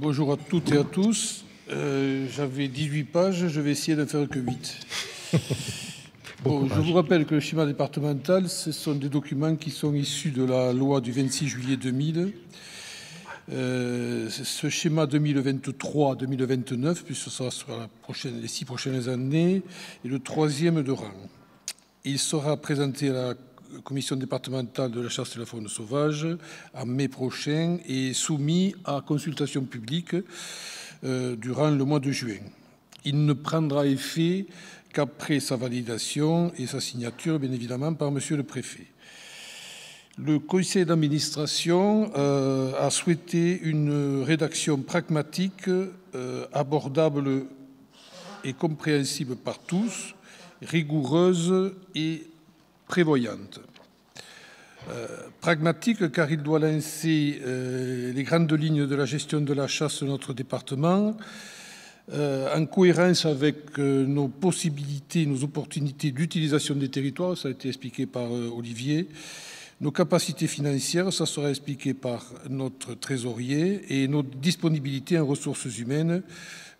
Bonjour à toutes et à tous. J'avais 18 pages, je vais essayer de faire que 8. Bon, je vous rappelle que le schéma départemental, ce sont des documents qui sont issus de la loi du 26 juillet 2000. Ce schéma 2023-2029, puisque ce sera sur les 6 prochaines années, est le 3e de rang. Il sera présenté à la commission départementale de la chasse et de la faune sauvage en mai prochain et soumis à consultation publique durant le mois de juin. Il ne prendra effet qu'après sa validation et sa signature, bien évidemment, par Monsieur le Préfet. Le conseil d'administration a souhaité une rédaction pragmatique, abordable et compréhensible par tous, rigoureuse et prévoyante. Pragmatique car il doit lancer les grandes lignes de la gestion de la chasse de notre département, en cohérence avec nos possibilités, nos opportunités d'utilisation des territoires, ça a été expliqué par Olivier, nos capacités financières, ça sera expliqué par notre trésorier, et nos disponibilités en ressources humaines.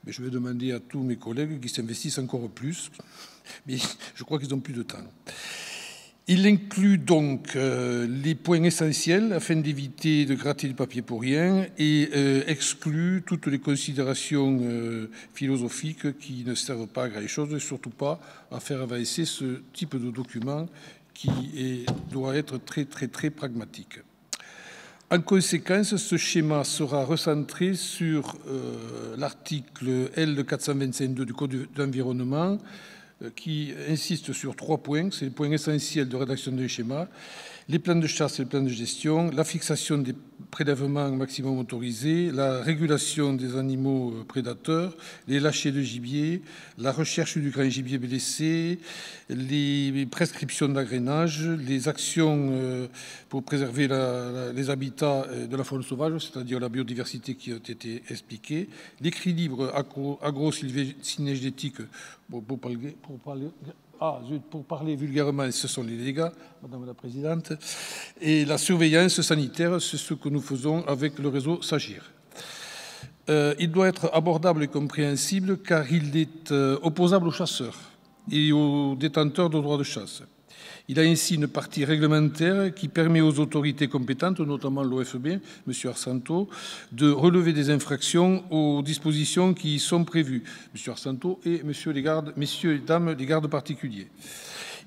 Mais je vais demander à tous mes collègues qui s'investissent encore plus, mais je crois qu'ils n'ont plus de temps. Il inclut donc les points essentiels afin d'éviter de gratter du papier pour rien et exclut toutes les considérations philosophiques qui ne servent pas à grand-chose et surtout pas à faire avancer ce type de document qui doit être très pragmatique. En conséquence, ce schéma sera recentré sur l'article L425.2 du Code de l'environnement, qui insiste sur 3 points, c'est les points essentiels de rédaction du schéma, les plans de chasse et les plans de gestion, la fixation des prélèvements maximum autorisés, la régulation des animaux prédateurs, les lâchers de gibier, la recherche du grand gibier blessé, les prescriptions d'agrainage, les actions pour préserver les habitats de la faune sauvage, c'est-à-dire la biodiversité qui a été expliquée, l'équilibre agro-cynégétique. Pour parler vulgairement, ce sont les dégâts, Madame la Présidente, et la surveillance sanitaire, c'est ce que nous faisons avec le réseau SAGIR. Il doit être abordable et compréhensible car il est opposable aux chasseurs et aux détenteurs de droits de chasse. Il a ainsi une partie réglementaire qui permet aux autorités compétentes, notamment l'OFB, M. Arsanto, de relever des infractions aux dispositions qui y sont prévues, M. Arsanto et messieurs et dames les gardes particuliers.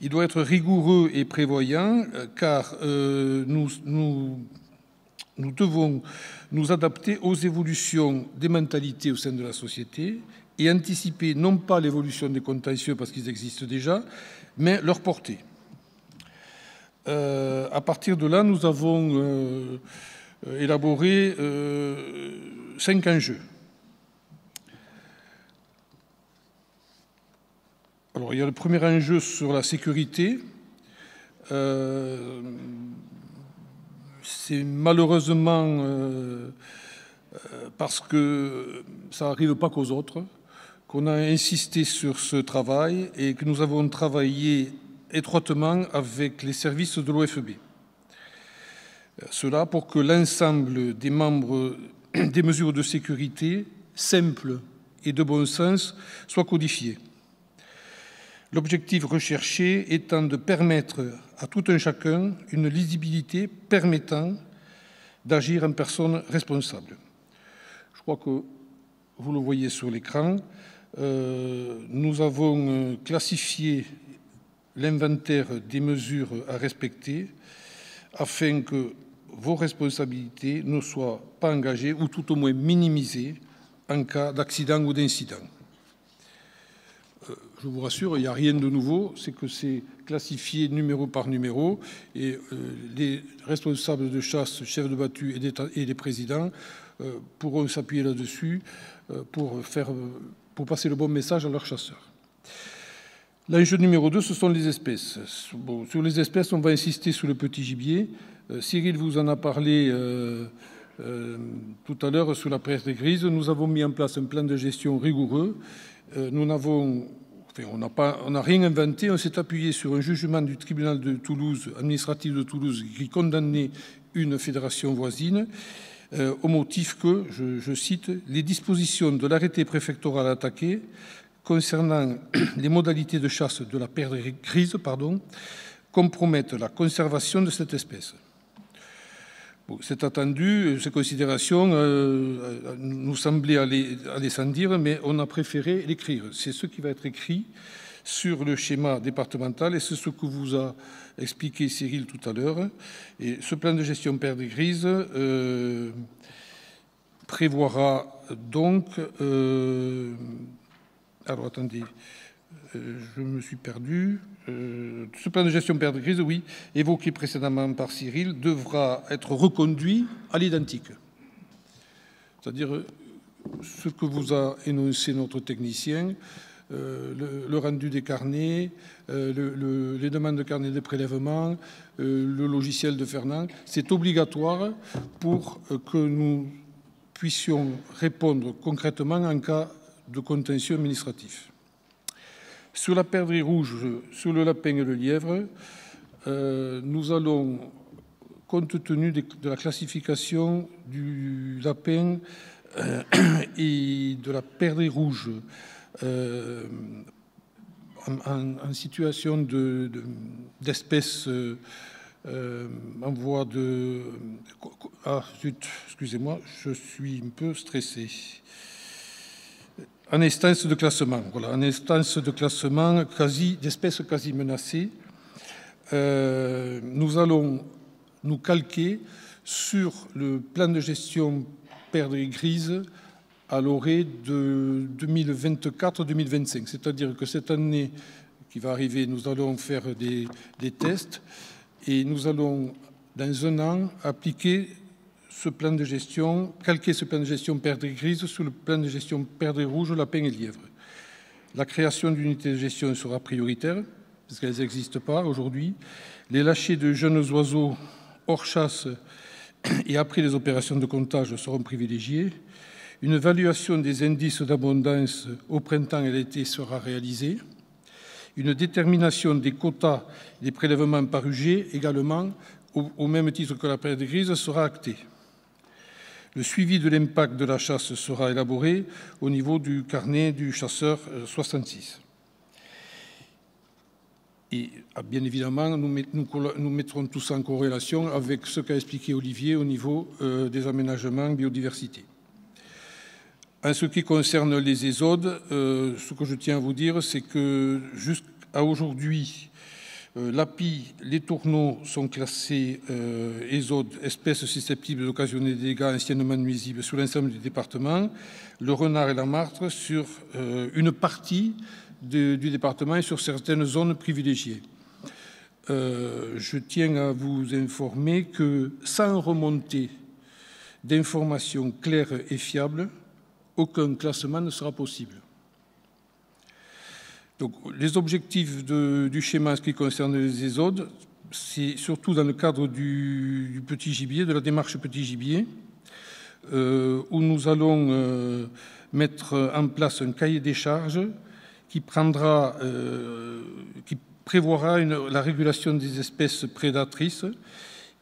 Il doit être rigoureux et prévoyant car nous devons nous adapter aux évolutions des mentalités au sein de la société et anticiper non pas l'évolution des contentieux parce qu'ils existent déjà, mais leur portée. À partir de là, nous avons élaboré 5 enjeux. Alors, il y a le premier enjeu sur la sécurité. C'est malheureusement parce que ça n'arrive pas qu'aux autres qu'on a insisté sur ce travail et que nous avons travaillé étroitement avec les services de l'OFB. Cela pour que l'ensemble des membres des mesures de sécurité simples et de bon sens soient codifiées. L'objectif recherché étant de permettre à tout un chacun une lisibilité permettant d'agir en personne responsable. Je crois que vous le voyez sur l'écran. Nous avons classifié l'inventaire des mesures à respecter afin que vos responsabilités ne soient pas engagées ou tout au moins minimisées en cas d'accident ou d'incident. Je vous rassure, il n'y a rien de nouveau, c'est que c'est classifié numéro par numéro et les responsables de chasse, chefs de battue et les présidents pourront s'appuyer là-dessus pour passer le bon message à leurs chasseurs. L'enjeu numéro 2, ce sont les espèces. Bon, sur les espèces, on va insister sur le petit gibier. Cyril vous en a parlé tout à l'heure sur la presse grise. Nous avons mis en place un plan de gestion rigoureux. On n'a rien inventé. On s'est appuyé sur un jugement du tribunal de Toulouse, administratif de Toulouse, qui condamnait une fédération voisine. au motif que, je cite, « les dispositions de l'arrêté préfectoral attaqué concernant les modalités de chasse de la perdrix grise compromettent la conservation de cette espèce ». C'est attendu, ces considérations nous semblaient aller sans dire, mais on a préféré l'écrire. C'est ce qui va être écrit sur le schéma départemental, et c'est ce que vous a expliqué Cyril tout à l'heure. Et ce plan de gestion perdrix grise prévoira donc... alors, attendez... je me suis perdu. Ce plan de gestion perdrix grise, oui, évoqué précédemment par Cyril, devra être reconduit à l'identique. C'est-à-dire ce que vous a énoncé notre technicien, le rendu des carnets, les demandes de carnets de prélèvement, le logiciel de Fernand, c'est obligatoire pour que nous puissions répondre concrètement en cas de contentieux administratif. Sur la perdrix rouge, sur le lapin et le lièvre, nous allons, compte tenu de la classification du lapin et de la perdrix rouge en situation d'espèce en voie de... Ah, zut, excusez-moi, je suis un peu stressé. En instance de classement, voilà, en instance de classement d'espèces quasi menacées, nous allons nous calquer sur le plan de gestion perdrix grise à l'orée de 2024-2025. C'est-à-dire que cette année qui va arriver, nous allons faire des tests et nous allons, dans un an, appliquer ce plan de gestion, calquer ce plan de gestion perdrix grise sur le plan de gestion perdrix rouge, lapin et lièvre. La création d'unités de gestion sera prioritaire, parce qu'elles n'existent pas aujourd'hui. Les lâchers de jeunes oiseaux hors chasse et après les opérations de comptage seront privilégiés. Une évaluation des indices d'abondance au printemps et à l'été sera réalisée. Une détermination des quotas des prélèvements par UG également, au même titre que la perdrix grise, sera actée. Le suivi de l'impact de la chasse sera élaboré au niveau du carnet du chasseur 66. Et bien évidemment, nous mettrons tout ça en corrélation avec ce qu'a expliqué Olivier au niveau des aménagements biodiversité. En ce qui concerne les exodes, ce que je tiens à vous dire, c'est que jusqu'à aujourd'hui, l'API, les tourneaux sont classés exodes, espèces susceptibles d'occasionner des dégâts anciennement nuisibles sur l'ensemble du département, le renard et la martre sur une partie du département et sur certaines zones privilégiées. Je tiens à vous informer que sans remonter d'informations claires et fiables, aucun classement ne sera possible. Donc, les objectifs du schéma en ce qui concerne les exodes, c'est surtout dans le cadre du petit gibier, de la démarche petit gibier, où nous allons mettre en place un cahier des charges qui prévoira la régulation des espèces prédatrices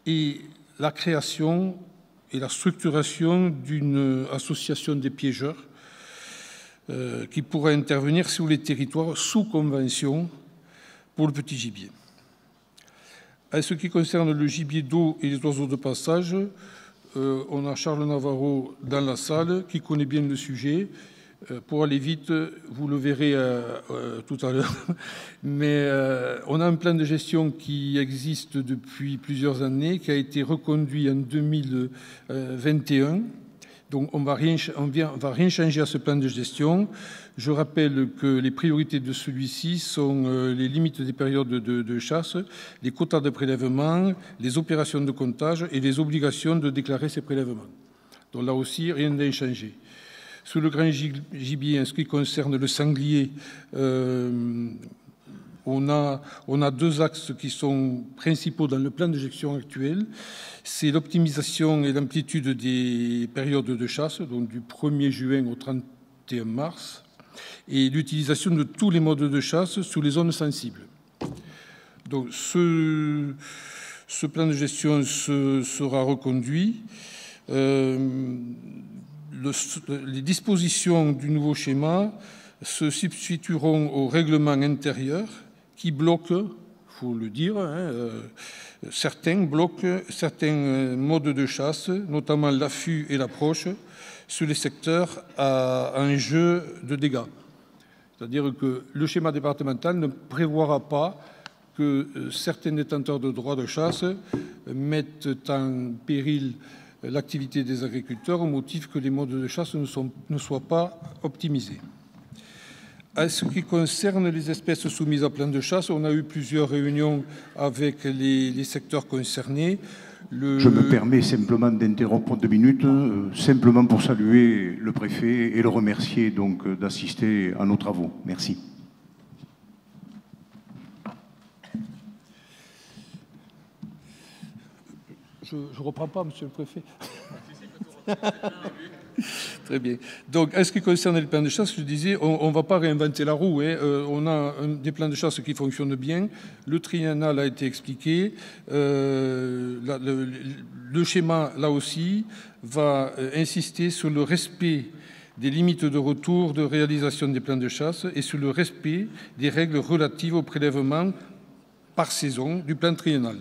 et la création et la structuration d'une association des piégeurs qui pourra intervenir sur les territoires sous convention pour le petit gibier. En ce qui concerne le gibier d'eau et les oiseaux de passage, on a Charles Navarro dans la salle qui connaît bien le sujet. Pour aller vite, vous le verrez tout à l'heure, mais on a un plan de gestion qui existe depuis plusieurs années, qui a été reconduit en 2021. Donc on ne va rien changer à ce plan de gestion. Je rappelle que les priorités de celui-ci sont les limites des périodes de chasse, les quotas de prélèvement, les opérations de comptage et les obligations de déclarer ces prélèvements. Donc là aussi, rien n'est changé. Sur le grand gibier, en ce qui concerne le sanglier, on a deux axes qui sont principaux dans le plan de gestion actuel. C'est l'optimisation et l'amplitude des périodes de chasse, donc du 1er juin au 31 mars, et l'utilisation de tous les modes de chasse sur les zones sensibles. Donc ce plan de gestion sera reconduit. Les dispositions du nouveau schéma se substitueront au règlement intérieur qui bloque, il faut le dire, certains modes de chasse, notamment l'affût et l'approche, sur les secteurs à un jeu de dégâts. C'est-à-dire que le schéma départemental ne prévoira pas que certains détenteurs de droits de chasse mettent en péril l'activité des agriculteurs au motif que les modes de chasse ne soient pas optimisés. En ce qui concerne les espèces soumises à plan de chasse, on a eu plusieurs réunions avec les secteurs concernés. Je me permets simplement d'interrompre pour 2 minutes, simplement pour saluer le préfet et le remercier d'assister à nos travaux. Merci. Je ne reprends pas, monsieur le préfet. Très bien. Donc, en ce qui concerne les plans de chasse, je disais, on ne va pas réinventer la roue. On a des plans de chasse qui fonctionnent bien. Le triennal a été expliqué. Le schéma, là aussi, va insister sur le respect des limites de retour de réalisation des plans de chasse et sur le respect des règles relatives au prélèvement par saison du plan triennal.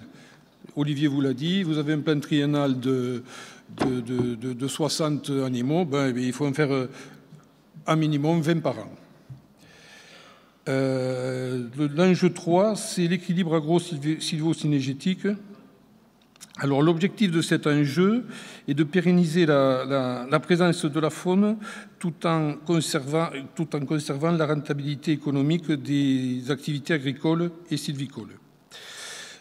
Olivier vous l'a dit, vous avez un plan triennal de 60 animaux, il faut en faire un minimum 20 par an. L'enjeu 3, c'est l'équilibre agro-sylvo-cynégétique. Alors l'objectif de cet enjeu est de pérenniser la présence de la faune tout en conservant la rentabilité économique des activités agricoles et sylvicoles.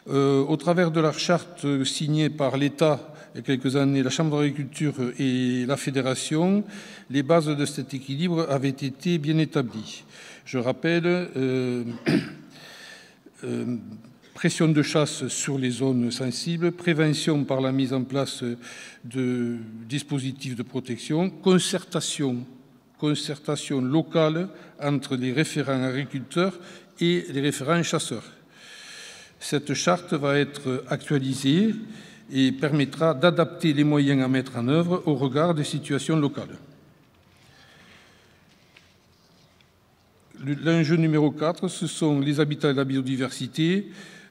Au travers de la charte signée par l'État il y a quelques années, la Chambre d'agriculture et la Fédération, les bases de cet équilibre avaient été bien établies. Je rappelle, pression de chasse sur les zones sensibles, prévention par la mise en place de dispositifs de protection, concertation locale entre les référents agriculteurs et les référents chasseurs. Cette charte va être actualisée et permettra d'adapter les moyens à mettre en œuvre au regard des situations locales. L'enjeu numéro 4, ce sont les habitats et la biodiversité.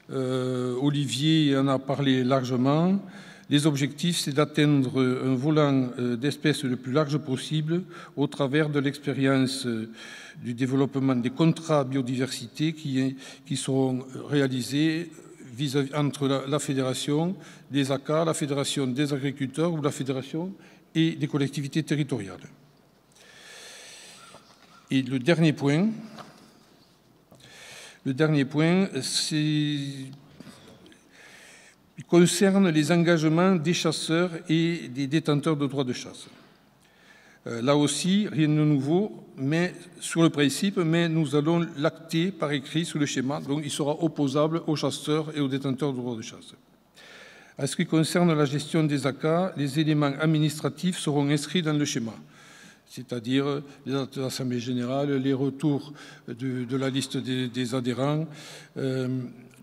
Olivier en a parlé largement. Les objectifs, c'est d'atteindre un volant d'espèces le plus large possible au travers de l'expérience du développement des contrats biodiversité qui seront réalisés entre la Fédération des ACCA, la Fédération des agriculteurs ou la Fédération et des collectivités territoriales. Et le dernier point, c'est... Il concerne les engagements des chasseurs et des détenteurs de droits de chasse. Là aussi, rien de nouveau mais sur le principe, mais nous allons l'acter par écrit sous le schéma, donc il sera opposable aux chasseurs et aux détenteurs de droits de chasse. En ce qui concerne la gestion des ACCA, les éléments administratifs seront inscrits dans le schéma, c'est-à-dire les assemblées générales, les retours de la liste des adhérents,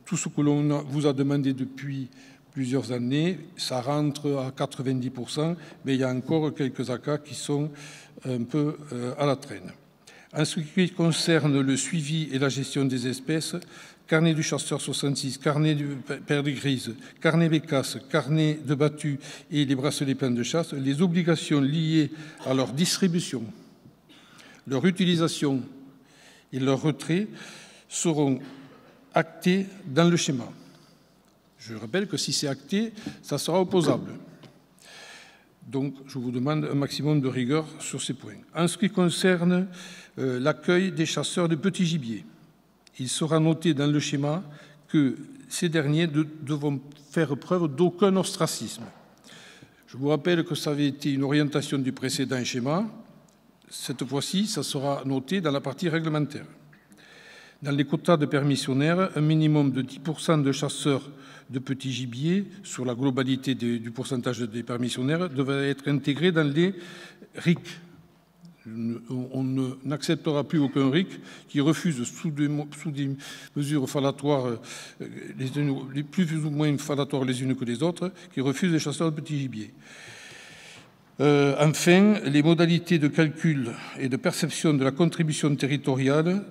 tout ce que l'on vous a demandé depuis plusieurs années, ça rentre à 90%, mais il y a encore quelques ACCA qui sont un peu à la traîne. En ce qui concerne le suivi et la gestion des espèces, carnet du chasseur 66, carnet du perdrix, carnet bécasse, carnet de battu et les bracelets pleins de chasse, les obligations liées à leur distribution, leur utilisation et leur retrait seront acté dans le schéma. Je rappelle que si c'est acté, ça sera opposable. Donc, je vous demande un maximum de rigueur sur ces points. En ce qui concerne l'accueil des chasseurs de petits gibiers, il sera noté dans le schéma que ces derniers devront faire preuve d'aucun ostracisme. Je vous rappelle que ça avait été une orientation du précédent schéma. Cette fois-ci, ça sera noté dans la partie réglementaire. Dans les quotas de permissionnaires, un minimum de 10% de chasseurs de petits gibiers, sur la globalité du pourcentage des permissionnaires, devrait être intégré dans les RIC. On n'acceptera plus aucun RIC qui refuse, sous des mesures falatoires, plus ou moins falatoires les unes que les autres, qui refuse les chasseurs de petits gibiers. Enfin, les modalités de calcul et de perception de la contribution territoriale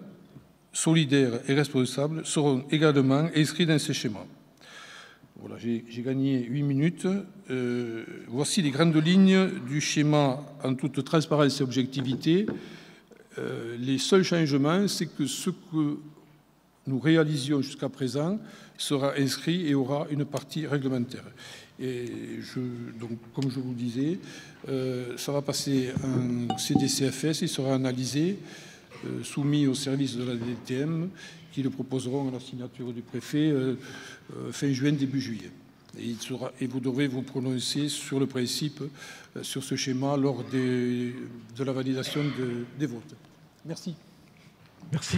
solidaire et responsable seront également inscrites dans ces schémas. Voilà, j'ai gagné 8 minutes. Voici les grandes lignes du schéma en toute transparence et objectivité. Les seuls changements, c'est que ce que nous réalisions jusqu'à présent sera inscrit et aura une partie réglementaire. Et donc, comme je vous le disais, ça va passer en CDCFS, il sera analysé, soumis au service de la DTM, qui le proposeront à la signature du préfet fin juin, début juillet. Et vous devrez vous prononcer sur le principe, sur ce schéma, lors de la validation des votes. Merci. Merci.